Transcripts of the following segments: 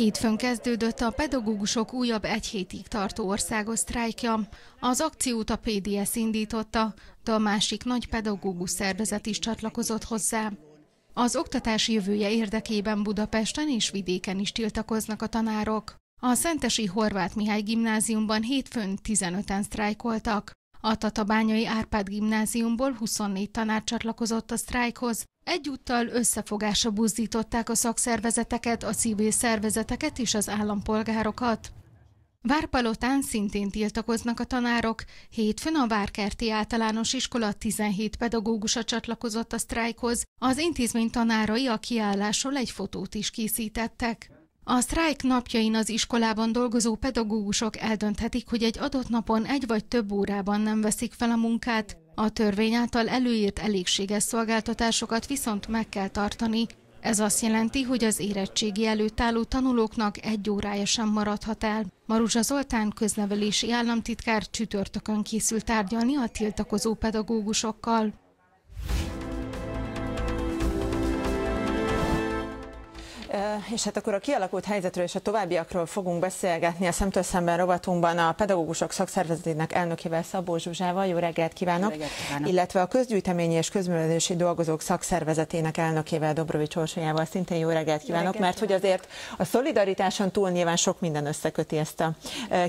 Hétfőn kezdődött a pedagógusok újabb egy hétig tartó országos sztrájkja. Az akciót a PDSZ indította, de a másik nagy pedagógus szervezet is csatlakozott hozzá. Az oktatás jövője érdekében Budapesten és vidéken is tiltakoznak a tanárok. A Szentesi Horváth Mihály Gimnáziumban hétfőn 15-en sztrájkoltak. A Tatabányai Árpád gimnáziumból 24 tanár csatlakozott a sztrájkhoz. Egyúttal összefogásra buzdították a szakszervezeteket, a civil szervezeteket és az állampolgárokat. Várpalotán szintén tiltakoznak a tanárok. Hétfőn a Várkerti Általános Iskola 17 pedagógusa csatlakozott a sztrájkhoz. Az intézmény tanárai a kiállásról egy fotót is készítettek. A sztrájk napjain az iskolában dolgozó pedagógusok eldönthetik, hogy egy adott napon egy vagy több órában nem veszik fel a munkát. A törvény által előírt elégséges szolgáltatásokat viszont meg kell tartani. Ez azt jelenti, hogy az érettségi előtt álló tanulóknak egy órája sem maradhat el. Maruzsa Zoltán köznevelési államtitkár csütörtökön készül tárgyalni a tiltakozó pedagógusokkal. És hát akkor a kialakult helyzetről és a továbbiakról fogunk beszélgetni a Szemtől Szemben rovatunkban a pedagógusok szakszervezetének elnökével, Szabó Zsuzsával. Jó reggelt kívánok! Jó reggelt kívánok! Illetve a közgyűjteményi és közművelési dolgozók szakszervezetének elnökével, Dobrovits Orsolyával. Szintén jó reggelt kívánok, mert hogy azért a szolidaritáson túl nyilván sok minden összeköti ezt a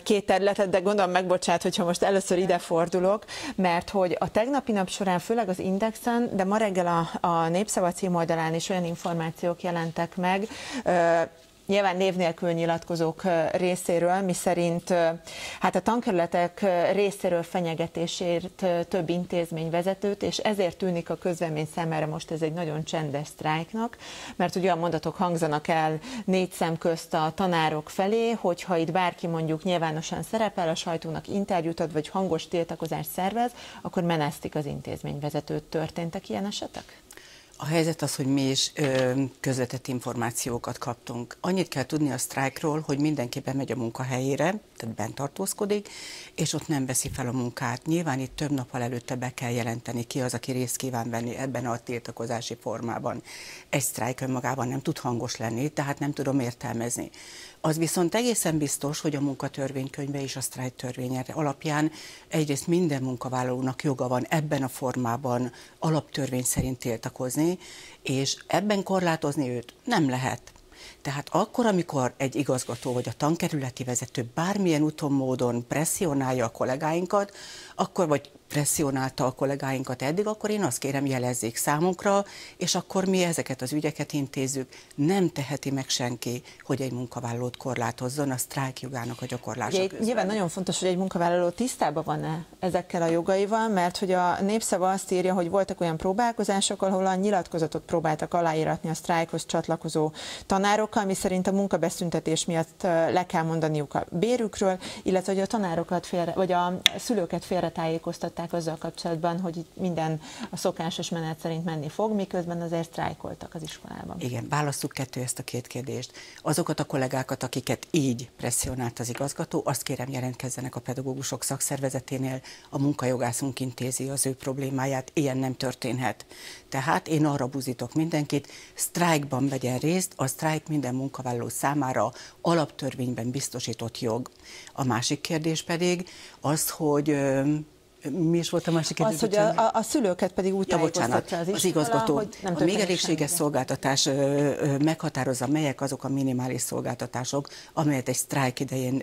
két területet, de gondolom megbocsát, hogyha most először ide fordulok, mert hogy a tegnapi nap során, főleg az Indexen, de ma reggel a Népszava címoldalán is olyan információk jelentek meg, nyilván név nélkül nyilatkozók részéről, miszerint hát a tankerületek részéről fenyegetésért több intézmény vezetőt, és ezért tűnik a közvélemény számára most ez egy nagyon csendes sztrájknak, mert ugye olyan mondatok hangzanak el négy szem közt a tanárok felé, hogyha itt bárki mondjuk nyilvánosan szerepel, a sajtónak interjút ad, vagy hangos tiltakozást szervez, akkor menesztik az intézményvezetőt. Történtek ilyen esetek? A helyzet az, hogy mi is közvetett információkat kaptunk. Annyit kell tudni a sztrájkról, hogy mindenki bemegy a munkahelyére, tehát bent tartózkodik, és ott nem veszi fel a munkát. Nyilván itt több nappal előtte be kell jelenteni ki az, aki részt kíván venni ebben a tiltakozási formában. Egy sztrájk önmagában nem tud hangos lenni, tehát nem tudom értelmezni. Az viszont egészen biztos, hogy a munkatörvénykönyve és a sztrájk törvény alapján egyrészt minden munkavállalónak joga van ebben a formában alaptörvény szerint tiltakozni, és ebben korlátozni őt nem lehet. Tehát akkor, amikor egy igazgató vagy a tankerületi vezető bármilyen úton, módon presszionálja a kollégáinkat, akkor vagy presszionálta a kollégáinkat eddig, akkor én azt kérem, jelezzék számunkra, és akkor mi ezeket az ügyeket intézzük. Nem teheti meg senki, hogy egy munkavállalót korlátozzon a sztrájk jogának a gyakorlása közben. Nyilván nagyon fontos, hogy egy munkavállaló tisztában van-e ezekkel a jogaival, mert hogy a Népszava azt írja, hogy voltak olyan próbálkozások, ahol a nyilatkozatot próbáltak aláíratni a sztrájkhoz csatlakozó tanárokkal, miszerint a munkabeszüntetés miatt le kell mondaniuk a bérükről, illetve hogy a tanárokat vagy a szülőket félretájékoztatták azzal kapcsolatban, hogy itt minden a szokásos menet szerint menni fog, miközben azért sztrájkoltak az iskolában. Igen, válasszuk kettő ezt a két kérdést. Azokat a kollégákat, akiket így presszionált az igazgató, azt kérem, jelentkezzenek a pedagógusok szakszervezeténél, a munkajogászunk intézi az ő problémáját, ilyen nem történhet. Tehát én arra buzítok mindenkit, sztrájkban vegyen részt, a sztrájk minden munkavállaló számára alaptörvényben biztosított jog. A másik kérdés pedig az, hogy mi is volt a másik kérdés? Az, hogy a szülőket pedig úgy tájékoztatja az igazgató, hogy nem történik. Még elégséges szolgáltatás meghatározza, melyek azok a minimális szolgáltatások, amelyet egy sztrájk idején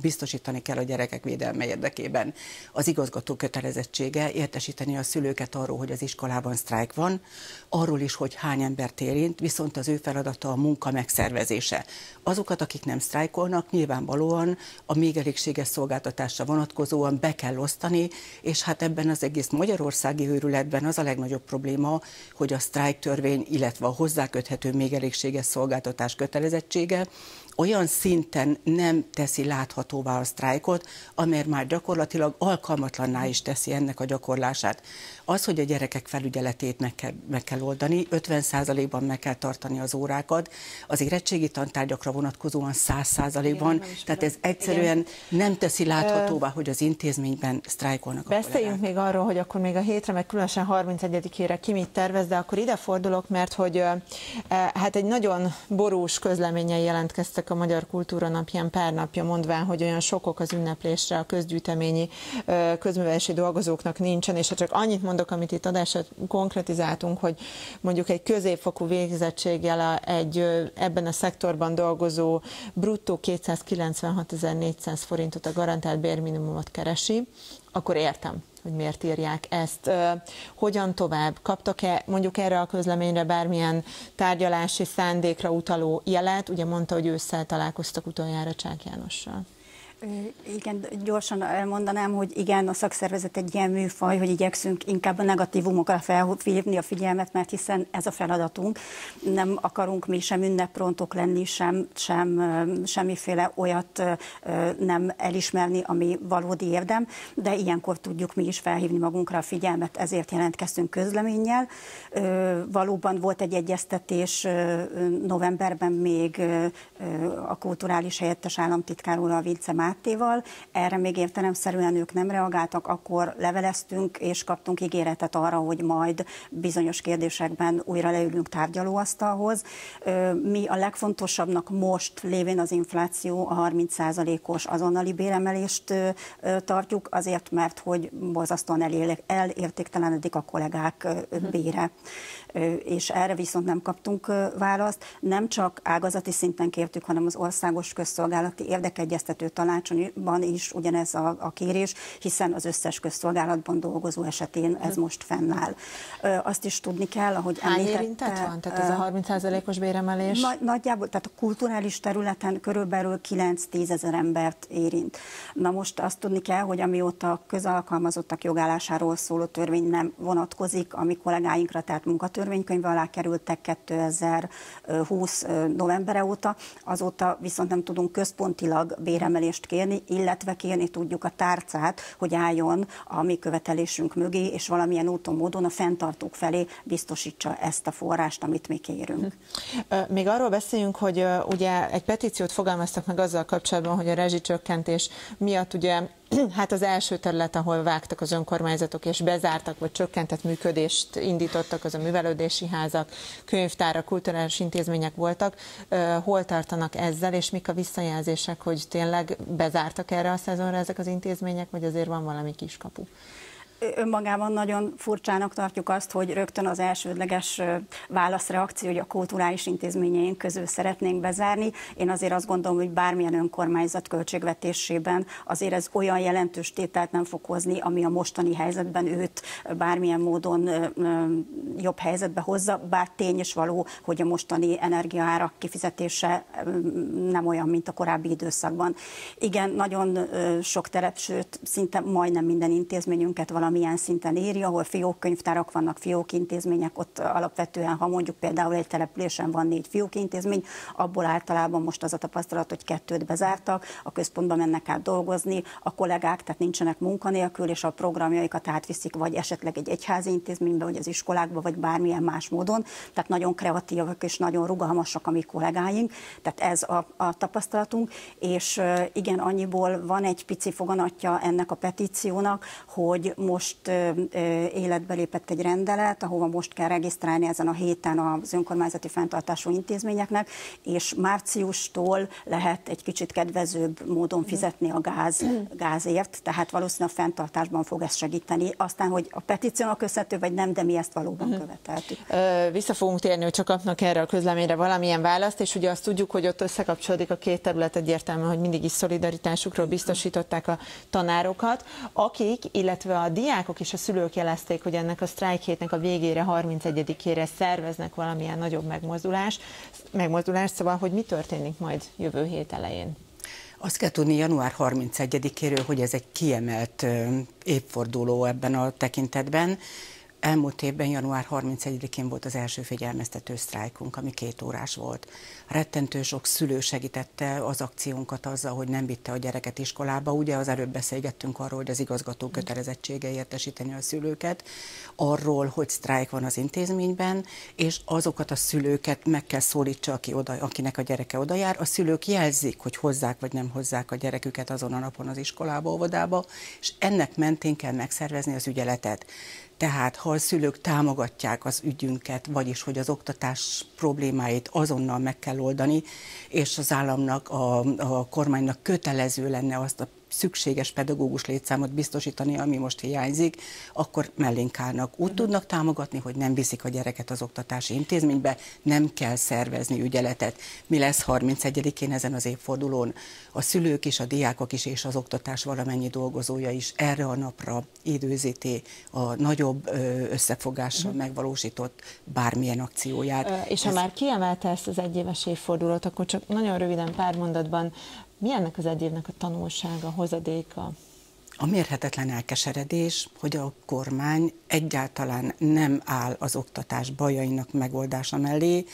biztosítani kell a gyerekek védelme érdekében. Az igazgató kötelezettsége értesíteni a szülőket arról, hogy az iskolában sztrájk van, arról is, hogy hány embert érint, viszont az ő feladata a munka megszervezése. Azokat, akik nem sztrájkolnak, nyilvánvalóan a még elégséges szolgáltatásra vonatkozóan be kell osztani, és hát ebben az egész magyarországi őrületben az a legnagyobb probléma, hogy a sztrájktörvény, illetve a hozzáköthető még elégséges szolgáltatás kötelezettsége olyan szinten nem teszi láthatóvá a sztrájkot, amely már gyakorlatilag alkalmatlanná is teszi ennek a gyakorlását. Az, hogy a gyerekek felügyeletét meg kell oldani, 50%-ban meg kell tartani az órákat, az érettségi tantárgyakra vonatkozóan 100%-ban, tehát ez egyszerűen nem teszi láthatóvá, hogy az intézményben sztrájkon vannak a kollégák. Beszéljünk még arról, hogy akkor még a hétre, meg különösen 31-ére ki mit tervez, de akkor ide fordulok, mert hogy hát egy nagyon borús közleménnyel jelentkeztek a Magyar Kultúra Napján pár napja, mondván, hogy olyan sokok az ünneplésre a közgyűjteményi közművelési dolgozóknak nincsen, és ha csak annyit mondok, amit itt adásra konkretizáltunk, hogy mondjuk egy középfokú végzettséggel egy ebben a szektorban dolgozó bruttó 296.400 forintot a garantált bérminimumot keresi, akkor értem, hogy miért írják ezt. Hogyan tovább? Kaptak-e mondjuk erre a közleményre bármilyen tárgyalási szándékra utaló jelet? Ugye mondta, hogy ősszel találkoztak utoljára Csák Jánossal. Igen, gyorsan elmondanám, hogy igen, a szakszervezet egy ilyen műfaj, hogy igyekszünk inkább a negatívumokra felhívni a figyelmet, mert hiszen ez a feladatunk. Nem akarunk mi sem ünneprontok lenni, semmiféle olyat nem elismerni, ami valódi érdem, de ilyenkor tudjuk mi is felhívni magunkra a figyelmet, ezért jelentkeztünk közleménnyel. Valóban volt egy egyeztetés novemberben még a kulturális helyettes államtitkár úrral, Vince Mátéval, erre még értelemszerűen ők nem reagáltak, akkor leveleztünk és kaptunk ígéretet arra, hogy majd bizonyos kérdésekben újra leülünk tárgyalóasztalhoz. Mi a legfontosabbnak most lévén az infláció, a 30%-os azonnali béremelést tartjuk, azért mert, hogy borzasztóan elértéktelenedik a kollégák bére. És erre viszont nem kaptunk választ. Nem csak ágazati szinten kértük, hanem az Országos Közszolgálati Érdekegyeztető Tanácsban is ugyanez a kérés, hiszen az összes közszolgálatban dolgozó esetén ez most fennáll. Azt is tudni kell, ahogy említette... Hány érintett van? Tehát ez a 30%-os béremelés? Nagyjából, tehát a kulturális területen körülbelül 9-10 ezer embert érint. Na most azt tudni kell, hogy amióta közalkalmazottak jogállásáról szóló törvény nem vonatkozik, ami kollégáinkra, tehát munkatörvénykönyve alá kerültek 2020 novembere óta, azóta viszont nem tudunk központilag béremelést kérni, illetve kérni tudjuk a tárcát, hogy álljon a mi követelésünk mögé, és valamilyen úton, módon a fenntartók felé biztosítsa ezt a forrást, amit mi kérünk. Még arról beszéljünk, hogy ugye egy petíciót fogalmaztak meg azzal kapcsolatban, hogy a rezsicsökkentés miatt ugye hát az első terület, ahol vágtak az önkormányzatok és bezártak, vagy csökkentett működést indítottak, az a művelődési házak, könyvtárak, kulturális intézmények voltak. Hol tartanak ezzel, és mik a visszajelzések, hogy tényleg bezártak erre a szezonra ezek az intézmények, vagy azért van valami kiskapu? Önmagában nagyon furcsának tartjuk azt, hogy rögtön az elsődleges válaszreakció, hogy a kulturális intézményeink közül szeretnénk bezárni. Én azért azt gondolom, hogy bármilyen önkormányzat költségvetésében azért ez olyan jelentős tételt nem fog hozni, ami a mostani helyzetben őt bármilyen módon jobb helyzetbe hozza, bár tény és való, hogy a mostani energiaárak kifizetése nem olyan, mint a korábbi időszakban. Igen, nagyon sok terep, sőt, szinte majdnem minden intézményünket valami milyen szinten éri, ahol fiókkönyvtárak vannak, fiókintézmények, ott alapvetően, ha mondjuk például egy településen van 4 fiókintézmény, abból általában most az a tapasztalat, hogy 2-t bezártak, a központba mennek át dolgozni, a kollégák, tehát nincsenek munkanélkül, és a programjaikat átviszik, vagy esetleg egy egyházi intézménybe, vagy az iskolákba, vagy bármilyen más módon, tehát nagyon kreatívak és nagyon rugalmasak a mi kollégáink, tehát ez a tapasztalatunk, és igen, annyiból van egy pici foganatja ennek a petíciónak, hogy most életbe lépett egy rendelet, ahova most kell regisztrálni ezen a héten az önkormányzati fenntartású intézményeknek, és márciustól lehet egy kicsit kedvezőbb módon fizetni a gázért, tehát valószínűleg a fenntartásban fog ez segíteni. Aztán, hogy a petíciónak köszönhető, vagy nem, de mi ezt valóban követeltük. Vissza fogunk térni, hogy csak kapnak erre a közleményre valamilyen választ, és ugye azt tudjuk, hogy ott összekapcsolódik a két terület egyértelműen, hogy mindig is szolidaritásukról biztosították a tanárokat, akik, illetve a diákok és a szülők jelezték, hogy ennek a sztrájk hétnek a végére, 31-ére szerveznek valamilyen nagyobb megmozdulást, szóval, hogy mi történik majd jövő hét elején? Azt kell tudni január 31-éről, hogy ez egy kiemelt évforduló ebben a tekintetben. Elmúlt évben, január 31-én volt az első figyelmeztető sztrájkunk, ami 2 órás volt. Rettentő sok szülő segítette az akciónkat azzal, hogy nem vitte a gyereket iskolába. Ugye az előbb beszélgettünk arról, hogy az igazgató kötelezettsége értesíteni a szülőket, arról, hogy sztrájk van az intézményben, és azokat a szülőket meg kell szólítsa, akinek a gyereke oda jár. A szülők jelzik, hogy hozzák vagy nem hozzák a gyereküket azon a napon az iskolába, óvodába, és ennek mentén kell megszervezni az ügyeletet. Tehát, ha a szülők támogatják az ügyünket, vagyis, hogy az oktatás problémáit azonnal meg kell oldani, és az államnak, a kormánynak kötelező lenne azt a szükséges pedagógus létszámot biztosítani, ami most hiányzik, akkor mellénk állnak. Úgy tudnak támogatni, hogy nem viszik a gyereket az oktatási intézménybe, nem kell szervezni ügyeletet. Mi lesz 31-én ezen az évfordulón? A szülők is, a diákok is, és az oktatás valamennyi dolgozója is erre a napra időzíti a nagyobb összefogással megvalósított bármilyen akcióját. És ha már kiemelte ezt az egyéves évfordulót, akkor csak nagyon röviden pár mondatban, mi ennek az egy évnek a tanulsága, a hozadéka? A mérhetetlen elkeseredés, hogy a kormány egyáltalán nem áll az oktatás bajainak megoldása mellé.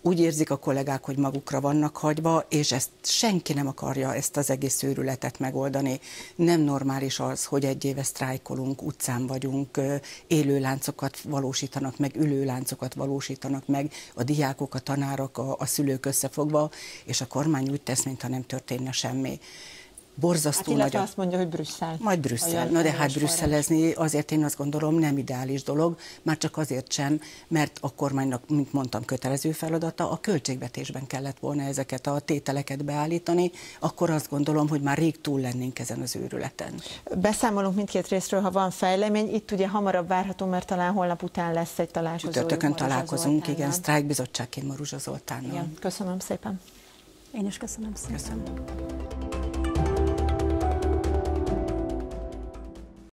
Úgy érzik a kollégák, hogy magukra vannak hagyva, és ezt senki nem akarja, ezt az egész őrületet megoldani. Nem normális az, hogy egy éve sztrájkolunk, utcán vagyunk, élőláncokat valósítanak meg, ülőláncokat valósítanak meg, a diákok, a tanárok, a szülők összefogva, és a kormány úgy tesz, mintha nem történne semmi. Borzasztó nagy. Azt mondja, hogy Brüsszel. Majd Brüsszel. Na de hát brüsszelezni azért én azt gondolom nem ideális dolog, már csak azért sem, mert a kormánynak, mint mondtam, kötelező feladata, a költségvetésben kellett volna ezeket a tételeket beállítani, akkor azt gondolom, hogy már rég túl lennénk ezen az őrületen. Beszámolunk mindkét részről, ha van fejlemény, itt ugye hamarabb várható, mert talán holnap után lesz egy találkozó. Csütörtökön találkozunk, igen, sztrájkbizottságként Maruzsa Zoltánnal. Köszönöm szépen. Én is köszönöm szépen. Köszönöm.